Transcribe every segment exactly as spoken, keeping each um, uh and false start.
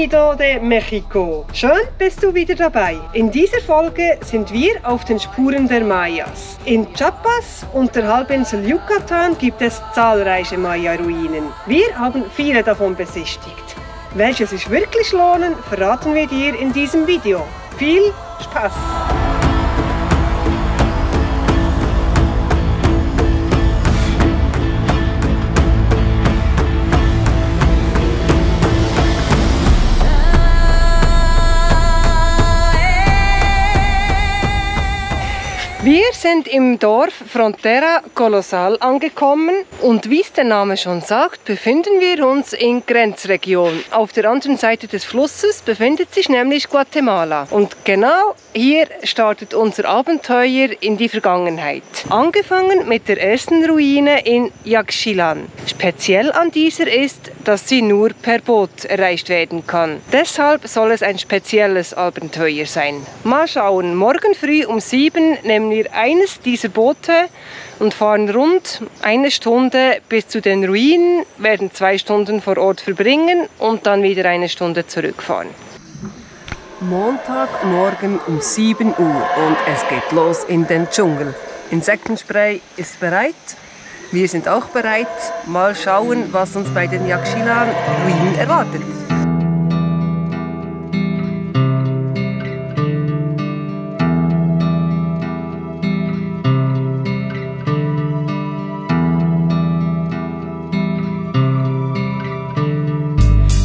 Bienvenido de Mexiko. Schön bist du wieder dabei. In dieser Folge sind wir auf den Spuren der Mayas. In Chiapas und der Halbinsel Yucatan gibt es zahlreiche Maya-Ruinen. Wir haben viele davon besichtigt. Welche sich wirklich lohnen, verraten wir dir in diesem Video. Viel Spaß! Wir sind im Dorf Frontera Corozal angekommen und wie es der Name schon sagt, befinden wir uns in Grenzregion. Auf der anderen Seite des Flusses befindet sich nämlich Guatemala. Und genau hier startet unser Abenteuer in die Vergangenheit. Angefangen mit der ersten Ruine in Yaxchilán. Speziell an dieser ist, dass sie nur per Boot erreicht werden kann. Deshalb soll es ein spezielles Abenteuer sein. Mal schauen, morgen früh um sieben nehmen wir eines dieser Boote und fahren rund eine Stunde bis zu den Ruinen, werden zwei Stunden vor Ort verbringen und dann wieder eine Stunde zurückfahren. Montagmorgen um sieben Uhr und es geht los in den Dschungel. Insektenspray ist bereit, wir sind auch bereit. Mal schauen, was uns bei den Yaxchilán-Ruinen erwartet.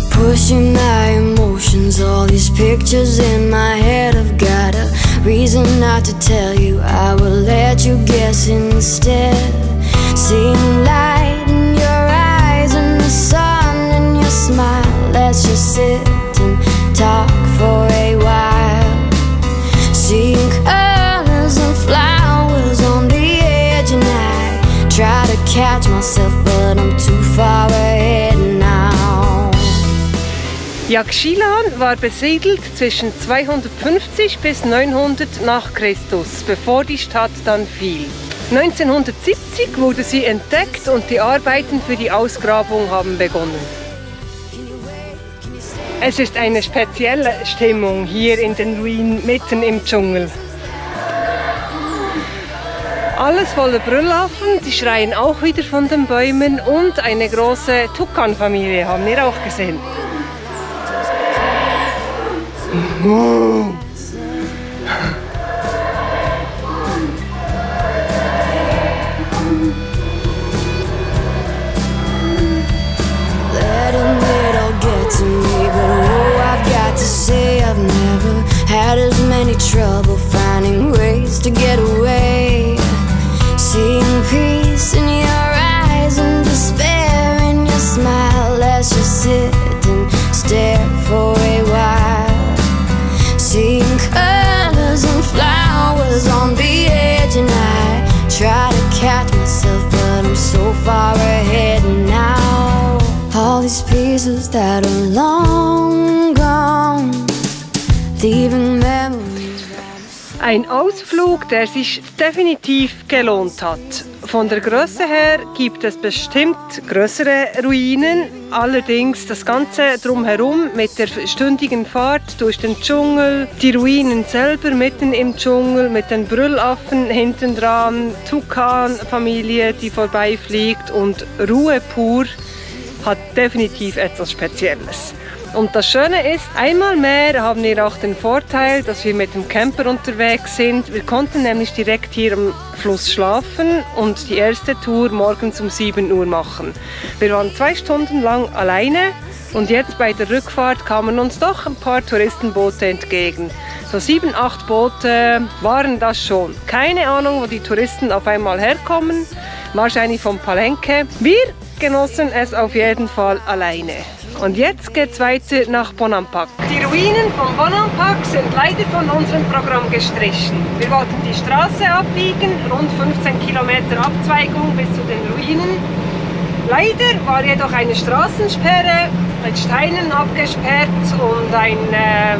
Pushing my emotions, all these pictures in my head. I've got a reason not to tell you, I will let you guess instead. Seeing light in your eyes and the sun in your smile. Let's just sit and talk for a while. Seeing colors and flowers on the edge, and I try to catch myself but I'm too far ahead now. Yaxchilán war besiedelt zwischen zweihundertfünfzig bis neunhundert nach Christus, bevor die Stadt dann fiel. neunzehnhundertsiebzig wurde sie entdeckt und die Arbeiten für die Ausgrabung haben begonnen. Es ist eine spezielle Stimmung hier in den Ruinen mitten im Dschungel. Alles voller Brüllaffen, die schreien auch wieder von den Bäumen und eine große Tukan-Familie haben wir auch gesehen. Ein Ausflug, der sich definitiv gelohnt hat. Von der Größe her gibt es bestimmt größere Ruinen, allerdings das Ganze drumherum mit der stündigen Fahrt durch den Dschungel, die Ruinen selber mitten im Dschungel mit den Brüllaffen hinten dran, Tukan-Familie, die vorbeifliegt und Ruhe pur, hat definitiv etwas Spezielles. Und das Schöne ist, einmal mehr haben wir auch den Vorteil, dass wir mit dem Camper unterwegs sind. Wir konnten nämlich direkt hier am Fluss schlafen und die erste Tour morgens um sieben Uhr machen. Wir waren zwei Stunden lang alleine und jetzt bei der Rückfahrt kamen uns doch ein paar Touristenboote entgegen. So sieben, acht Boote waren das schon. Keine Ahnung, wo die Touristen auf einmal herkommen. Wahrscheinlich von Palenque. Wir genossen es auf jeden Fall alleine. Und jetzt geht's weiter nach Bonampak. Die Ruinen von Bonampak sind leider von unserem Programm gestrichen. Wir wollten die Straße abbiegen, rund fünfzehn Kilometer Abzweigung bis zu den Ruinen. Leider war jedoch eine Straßensperre mit Steinen abgesperrt und ein äh,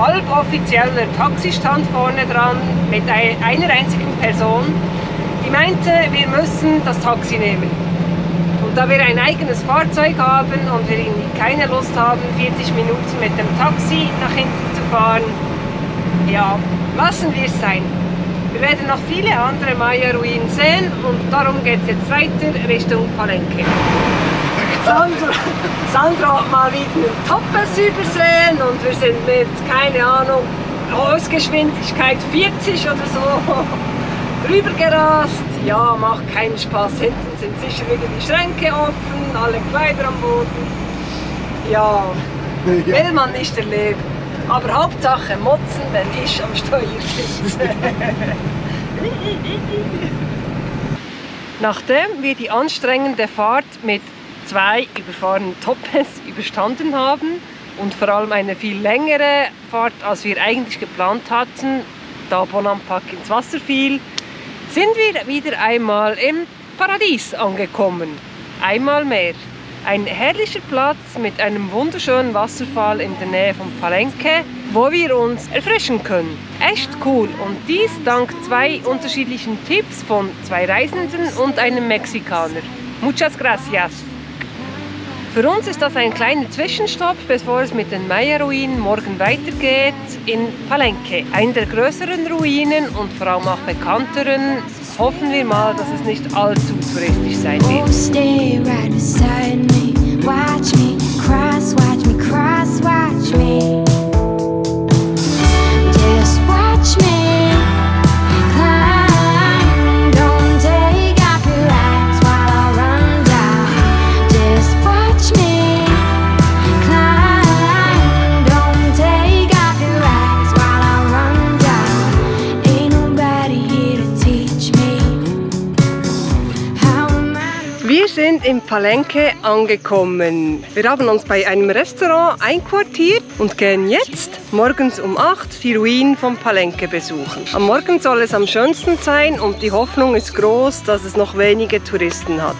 halboffizieller Taxistand vorne dran mit einer einzigen Person, die meinte, wir müssen das Taxi nehmen. Und da wir ein eigenes Fahrzeug haben und wir keine Lust haben, vierzig Minuten mit dem Taxi nach hinten zu fahren, ja, lassen wir es sein. Wir werden noch viele andere Maya-Ruinen sehen und darum geht es jetzt weiter Richtung Palenque. Sandra, Sandra hat mal wieder einen Toppass übersehen und wir sind mit, keine Ahnung, Ausgeschwindigkeit vierzig oder so drüber gerast. Ja, macht keinen Spaß. Hinten sind sicher wieder die Schränke offen, alle Kleider am Boden. Ja, will man nicht erleben. Aber Hauptsache motzen, wenn ich am Steuer sitze. Nachdem wir die anstrengende Fahrt mit zwei überfahrenen Topes überstanden haben und vor allem eine viel längere Fahrt, als wir eigentlich geplant hatten, da Bonampak ins Wasser fiel, sind wir wieder einmal im Paradies angekommen. Einmal mehr. Ein herrlicher Platz mit einem wunderschönen Wasserfall in der Nähe von Palenque, wo wir uns erfrischen können. Echt cool, und dies dank zwei unterschiedlichen Tipps von zwei Reisenden und einem Mexikaner. Muchas gracias! Für uns ist das ein kleiner Zwischenstopp, bevor es mit den Maya-Ruinen morgen weitergeht in Palenque. Eine der größeren Ruinen und vor allem auch bekannteren. Hoffen wir mal, dass es nicht allzu touristisch sein wird. Wir sind in Palenque angekommen. Wir haben uns bei einem Restaurant einquartiert und gehen jetzt morgens um acht die Ruinen von Palenque besuchen. Am Morgen soll es am schönsten sein und die Hoffnung ist groß, dass es noch wenige Touristen hat.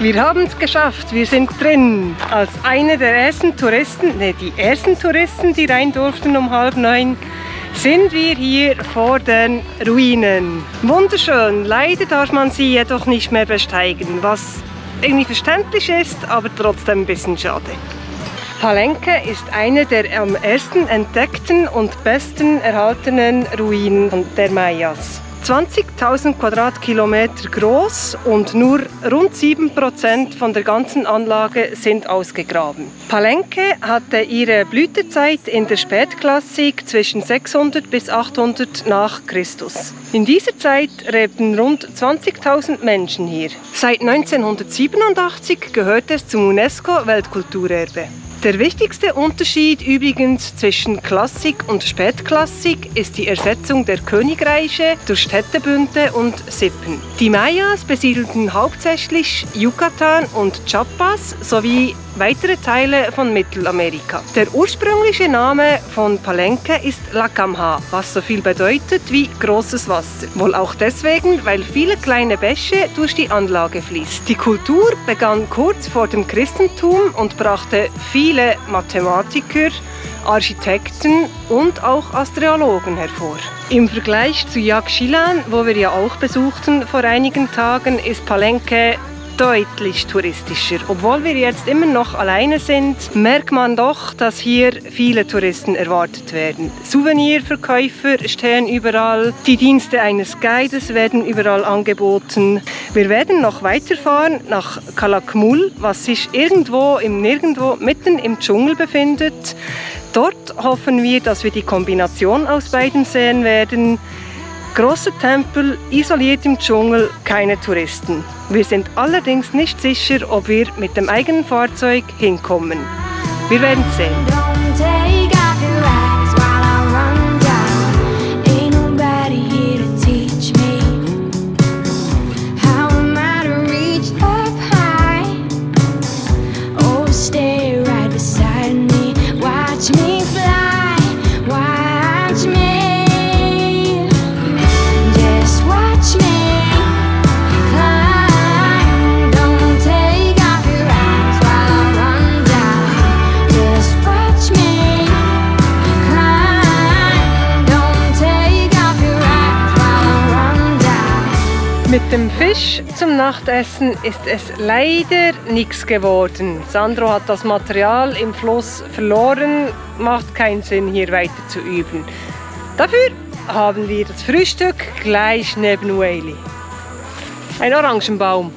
Wir haben es geschafft, wir sind drin. Als eine der ersten Touristen, ne, die ersten Touristen, die rein durften um halb neun, sind wir hier vor den Ruinen. Wunderschön, leider darf man sie jedoch nicht mehr besteigen, was irgendwie verständlich ist, aber trotzdem ein bisschen schade. Palenque ist eine der am ersten entdeckten und besten erhaltenen Ruinen der Mayas. zwanzigtausend Quadratkilometer groß und nur rund sieben Prozent von der ganzen Anlage sind ausgegraben. Palenque hatte ihre Blütezeit in der Spätklassik zwischen sechshundert bis achthundert nach Christus. In dieser Zeit lebten rund zwanzigtausend Menschen hier. Seit neunzehnhundertsiebenundachtzig gehört es zum UNESCO-Weltkulturerbe. Der wichtigste Unterschied übrigens zwischen Klassik und Spätklassik ist die Ersetzung der Königreiche durch Städtebünde und Sippen. Die Mayas besiedelten hauptsächlich Yucatan und Chiapas sowie weitere Teile von Mittelamerika. Der ursprüngliche Name von Palenque ist Lakamha, was so viel bedeutet wie großes Wasser. Wohl auch deswegen, weil viele kleine Bäche durch die Anlage fließen. Die Kultur begann kurz vor dem Christentum und brachte viele viele Mathematiker, Architekten und auch Astrologen hervor. Im Vergleich zu Yaxchilán, wo wir ja auch besuchten vor einigen Tagen, ist Palenque deutlich touristischer. Obwohl wir jetzt immer noch alleine sind, merkt man doch, dass hier viele Touristen erwartet werden. Souvenirverkäufer stehen überall, die Dienste eines Guides werden überall angeboten. Wir werden noch weiterfahren nach Calakmul, was sich irgendwo im Nirgendwo mitten im Dschungel befindet. Dort hoffen wir, dass wir die Kombination aus beiden sehen werden. Großer Tempel, isoliert im Dschungel, keine Touristen. Wir sind allerdings nicht sicher, ob wir mit dem eigenen Fahrzeug hinkommen. Wir werden es sehen. Zum zum Nachtessen ist es leider nichts geworden. Sandro hat das Material im Fluss verloren, macht keinen Sinn hier weiter zu üben. Dafür haben wir das Frühstück gleich neben Ueli. Ein Orangenbaum.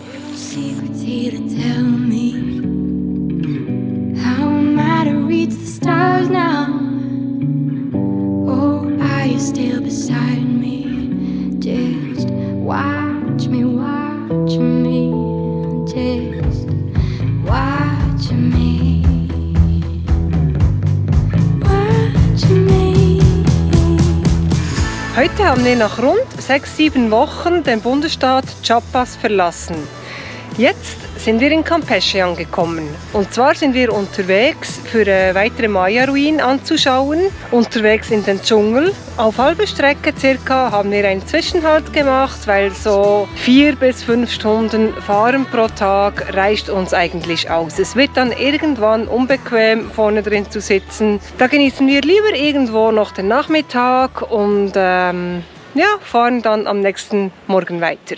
Watch me, watch me, just watch me, watch me. Heute haben wir nach rund sechs, sieben Wochen den Bundesstaat Chiapas verlassen. Jetzt sind wir in Campeche angekommen. Und zwar sind wir unterwegs, für eine weitere Maya-Ruinen anzuschauen, unterwegs in den Dschungel. Auf halber Strecke circa haben wir einen Zwischenhalt gemacht, weil so vier bis fünf Stunden Fahren pro Tag reicht uns eigentlich aus. Es wird dann irgendwann unbequem, vorne drin zu sitzen. Da genießen wir lieber irgendwo noch den Nachmittag und ähm, ja, fahren dann am nächsten Morgen weiter.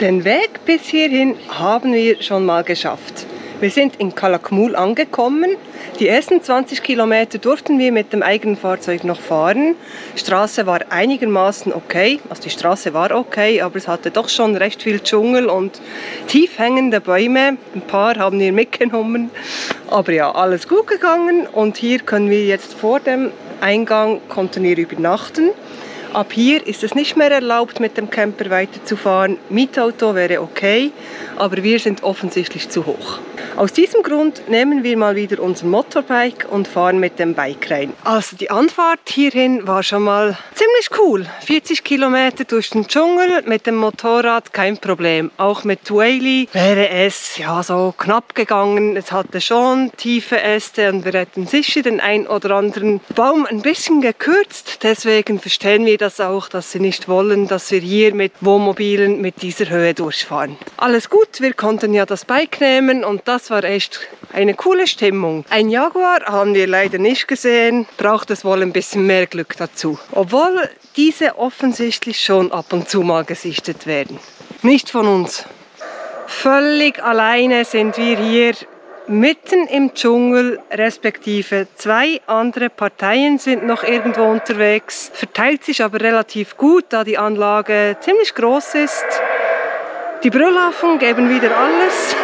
Den Weg bis hierhin haben wir schon mal geschafft. Wir sind in Calakmul angekommen. Die ersten zwanzig Kilometer durften wir mit dem eigenen Fahrzeug noch fahren. Die Straße war einigermaßen okay. Also die Straße war okay, aber es hatte doch schon recht viel Dschungel und tief hängende Bäume. Ein paar haben wir mitgenommen. Aber ja, alles gut gegangen. Und hier können wir jetzt vor dem Eingang konnten wir übernachten. Ab hier ist es nicht mehr erlaubt, mit dem Camper weiterzufahren. Mietauto wäre okay, aber wir sind offensichtlich zu hoch. Aus diesem Grund nehmen wir mal wieder unser Motorbike und fahren mit dem Bike rein. Also die Anfahrt hierhin war schon mal ziemlich cool. vierzig Kilometer durch den Dschungel, mit dem Motorrad kein Problem. Auch mit Tueli wäre es ja so knapp gegangen. Es hatte schon tiefe Äste und wir hätten sicher den ein oder anderen Baum ein bisschen gekürzt. Deswegen verstehen wir das auch, dass sie nicht wollen, dass wir hier mit Wohnmobilen mit dieser Höhe durchfahren. Alles gut, wir konnten ja das Bike nehmen und das war echt eine coole Stimmung. Ein Jaguar haben wir leider nicht gesehen, braucht es wohl ein bisschen mehr Glück dazu. Obwohl diese offensichtlich schon ab und zu mal gesichtet werden. Nicht von uns. Völlig alleine sind wir hier mitten im Dschungel, respektive zwei andere Parteien sind noch irgendwo unterwegs. Verteilt sich aber relativ gut, da die Anlage ziemlich groß ist. Die Brüllaffen geben wieder alles.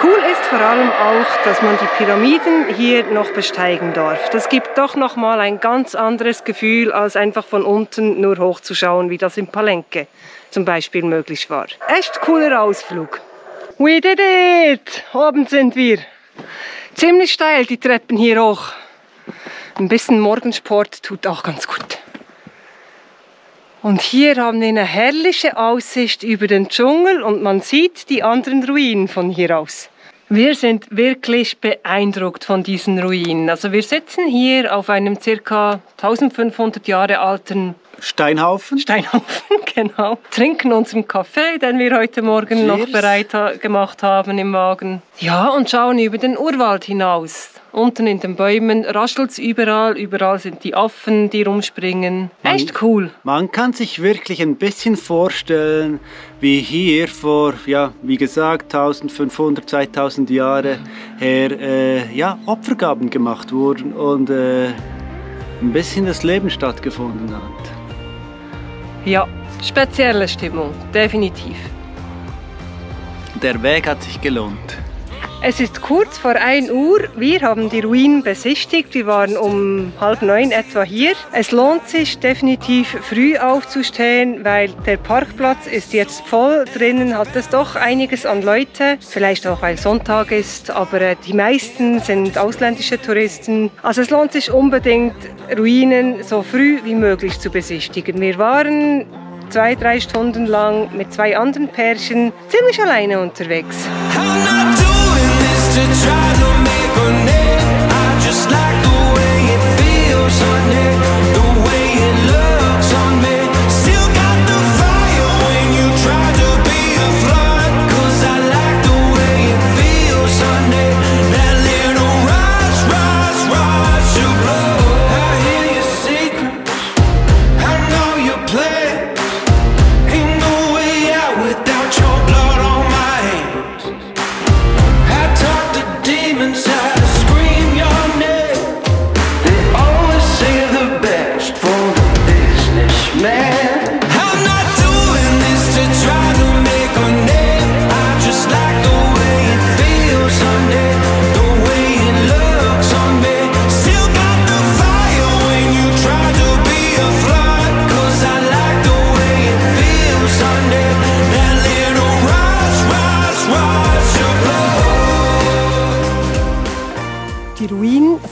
Cool ist vor allem auch, dass man die Pyramiden hier noch besteigen darf. Das gibt doch nochmal ein ganz anderes Gefühl, als einfach von unten nur hochzuschauen, wie das in Palenque zum Beispiel möglich war. Echt cooler Ausflug. We did it! Oben sind wir. Ziemlich steil die Treppen hier hoch. Ein bisschen Morgensport tut auch ganz gut. Und hier haben wir eine herrliche Aussicht über den Dschungel und man sieht die anderen Ruinen von hier aus. Wir sind wirklich beeindruckt von diesen Ruinen. Also wir sitzen hier auf einem circa eintausendfünfhundert Jahre alten Steinhaufen. Steinhaufen, genau. Trinken unseren Kaffee, den wir heute Morgen Cheers. noch bereit ha gemacht haben im Wagen. Ja, und schauen über den Urwald hinaus. Unten in den Bäumen raschelt es überall, überall sind die Affen, die rumspringen. Man, Echt cool. Man kann sich wirklich ein bisschen vorstellen, wie hier vor, ja, wie gesagt, eintausendfünfhundert, zweitausend Jahre her äh, ja, Opfergaben gemacht wurden und äh, ein bisschen das Leben stattgefunden hat. Ja, spezielle Stimmung, definitiv. Der Weg hat sich gelohnt. Es ist kurz vor ein Uhr, wir haben die Ruinen besichtigt, wir waren um halb neun etwa hier. Es lohnt sich definitiv früh aufzustehen, weil der Parkplatz ist jetzt voll, drinnen hat es doch einiges an Leute, vielleicht auch weil Sonntag ist, aber die meisten sind ausländische Touristen. Also es lohnt sich unbedingt, Ruinen so früh wie möglich zu besichtigen. Wir waren zwei, drei Stunden lang mit zwei anderen Pärchen ziemlich alleine unterwegs.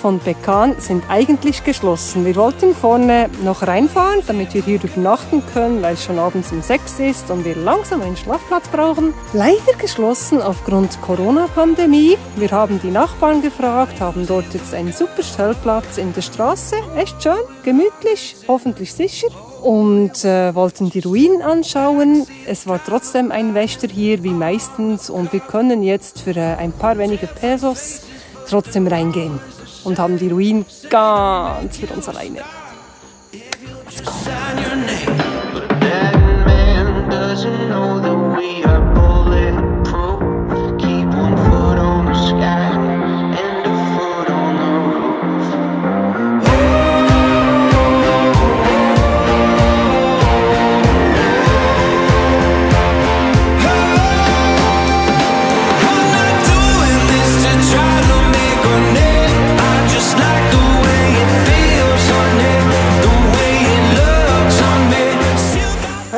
von Bekan sind eigentlich geschlossen. Wir wollten vorne noch reinfahren, damit wir hier übernachten können, weil es schon abends um sechs ist und wir langsam einen Schlafplatz brauchen. Leider geschlossen aufgrund Corona-Pandemie. Wir haben die Nachbarn gefragt, haben dort jetzt einen super Stellplatz in der Straße. Echt schön, gemütlich, hoffentlich sicher. Und äh, wollten die Ruinen anschauen. Es war trotzdem ein Wächter hier, wie meistens. Und wir können jetzt für äh, ein paar wenige Pesos trotzdem reingehen. Und haben die Ruinen ganz für uns alleine. Let's go.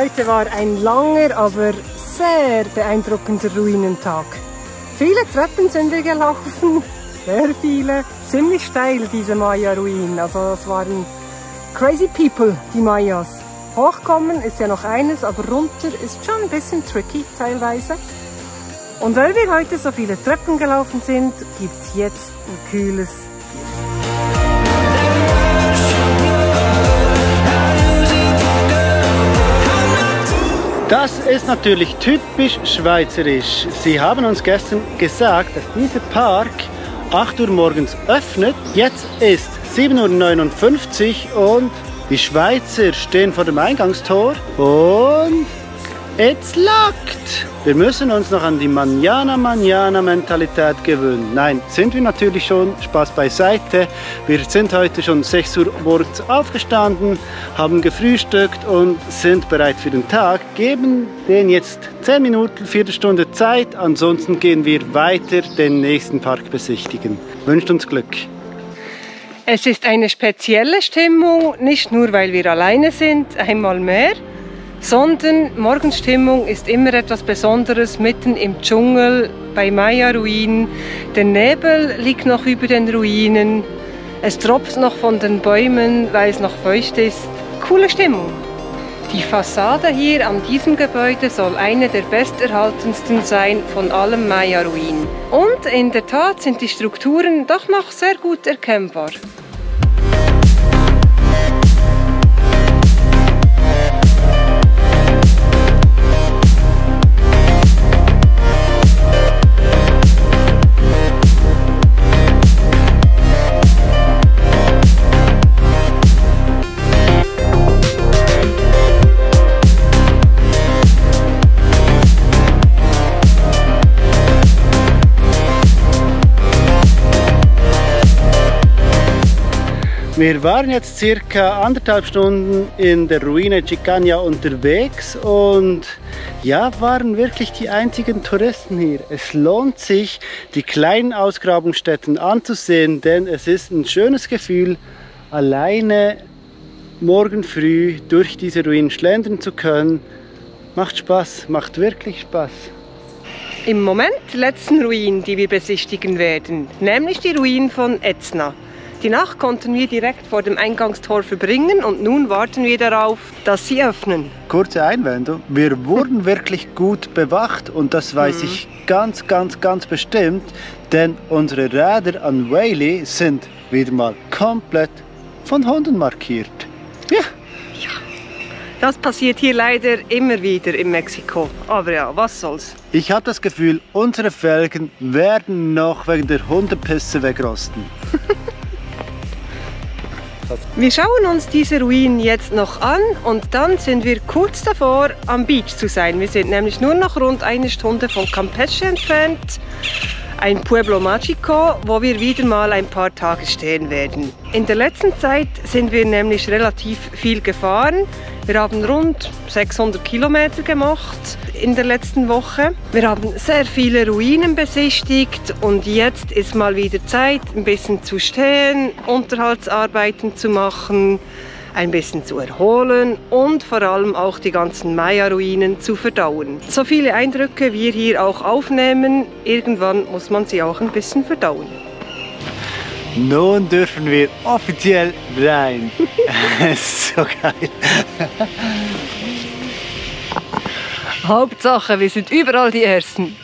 Heute war ein langer, aber sehr beeindruckender Ruinentag. Viele Treppen sind wir gelaufen, sehr viele. Ziemlich steil, diese Maya-Ruinen. Also das waren crazy people, die Mayas. Hochkommen ist ja noch eines, aber runter ist schon ein bisschen tricky teilweise. Und weil wir heute so viele Treppen gelaufen sind, gibt es jetzt ein kühles Bier. Das ist natürlich typisch schweizerisch. Sie haben uns gestern gesagt, dass dieser Park acht Uhr morgens öffnet. Jetzt ist sieben Uhr neunundfünfzig und die Schweizer stehen vor dem Eingangstor und es lockt. Wir müssen uns noch an die Manjana-Manjana-Mentalität gewöhnen. Nein, sind wir natürlich schon, Spaß beiseite. Wir sind heute schon sechs Uhr morgens aufgestanden, haben gefrühstückt und sind bereit für den Tag. Geben denen jetzt zehn Minuten, Viertelstunde Zeit, ansonsten gehen wir weiter den nächsten Park besichtigen. Wünscht uns Glück. Es ist eine spezielle Stimmung, nicht nur weil wir alleine sind, einmal mehr. Sondern Morgenstimmung ist immer etwas Besonderes, mitten im Dschungel, bei Maya-Ruinen. Der Nebel liegt noch über den Ruinen, es tropft noch von den Bäumen, weil es noch feucht ist. Coole Stimmung! Die Fassade hier an diesem Gebäude soll eine der besterhaltensten sein von allen Maya-Ruinen. Und in der Tat sind die Strukturen doch noch sehr gut erkennbar. Wir waren jetzt circa anderthalb Stunden in der Ruine Chicanná unterwegs und ja, waren wirklich die einzigen Touristen hier. Es lohnt sich, die kleinen Ausgrabungsstätten anzusehen, denn es ist ein schönes Gefühl, alleine morgen früh durch diese Ruinen schlendern zu können. Macht Spaß, macht wirklich Spaß. Im Moment die letzten Ruinen, die wir besichtigen werden, nämlich die Ruinen von Etzná. Die Nacht konnten wir direkt vor dem Eingangstor verbringen und nun warten wir darauf, dass sie öffnen. Kurze Einwendung, wir wurden wirklich gut bewacht und das weiß mhm. ich ganz, ganz, ganz bestimmt, denn unsere Räder an Whaley sind wieder mal komplett von Hunden markiert. Ja. Ja. Das passiert hier leider immer wieder in Mexiko, aber ja, was soll's. Ich habe das Gefühl, unsere Felgen werden noch wegen der Hundepisse wegrosten. Wir schauen uns diese Ruinen jetzt noch an und dann sind wir kurz davor, am Beach zu sein. Wir sind nämlich nur noch rund eine Stunde von Campeche entfernt, ein Pueblo Mágico, wo wir wieder mal ein paar Tage stehen werden. In der letzten Zeit sind wir nämlich relativ viel gefahren. Wir haben rund sechshundert Kilometer gemacht in der letzten Woche. Wir haben sehr viele Ruinen besichtigt und jetzt ist mal wieder Zeit, ein bisschen zu stehen, Unterhaltsarbeiten zu machen, ein bisschen zu erholen und vor allem auch die ganzen Maya-Ruinen zu verdauen. So viele Eindrücke wir hier auch aufnehmen, irgendwann muss man sie auch ein bisschen verdauen. Nun dürfen wir offiziell rein. Es ist so geil. Hauptsache, wir sind überall die Ersten.